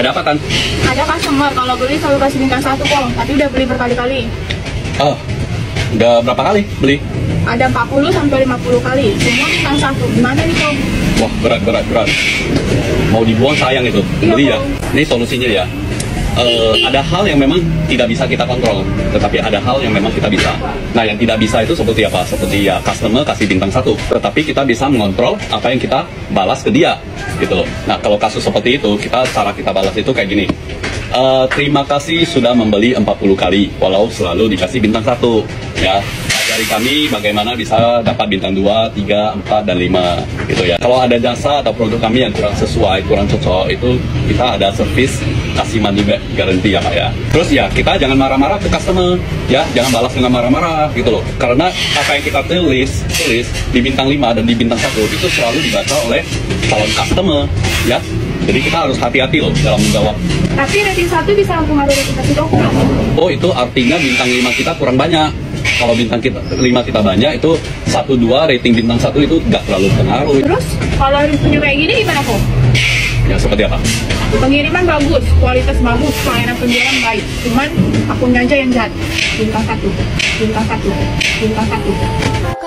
Ada apa, Tan? Ada customer, kalau beli selalu kasih bintang 1, Kong. Tadi udah beli berkali-kali. Oh, udah berapa kali beli? Ada 40 sampai 50 kali, semua bintang 1. Gimana nih, Kong? Wah, berat. Mau dibuang sayang itu, iya, beli ya. Ini solusinya ya. Ada hal yang memang tidak bisa kita kontrol, tetapi ada hal yang memang kita bisa. Nah, yang tidak bisa itu seperti apa? Seperti ya customer kasih bintang 1, tetapi kita bisa mengontrol apa yang kita balas ke dia, gitu loh. Nah, kalau kasus seperti itu, cara kita balas itu kayak gini. Terima kasih sudah membeli 40 kali, walau selalu dikasih bintang 1, ya. Dari kami bagaimana bisa dapat bintang 2, 3, 4, dan 5 gitu ya. Kalau ada jasa atau produk kami yang kurang sesuai, kurang cocok, itu kita ada servis kasih money back guarantee ya Pak ya. Terus ya kita jangan marah-marah ke customer ya, jangan balas dengan marah-marah gitu loh. Karena apa yang kita tulis di bintang 5 dan di bintang 1 itu selalu dibaca oleh calon customer ya. Jadi kita harus hati-hati loh dalam menjawab. Tapi rating 1 bisa mempengaruhi reputasi toko. Oh, itu artinya bintang 5 kita kurang banyak. Kalau bintang 5 kita banyak, itu 1-2 rating bintang 1 itu nggak terlalu pengaruh. Terus kalau punya kayak gini gimana kok? Ya seperti apa? Pengiriman bagus, kualitas bagus, pelayanan penjualan baik. Cuman akunnya aja yang jahat. Bintang 1.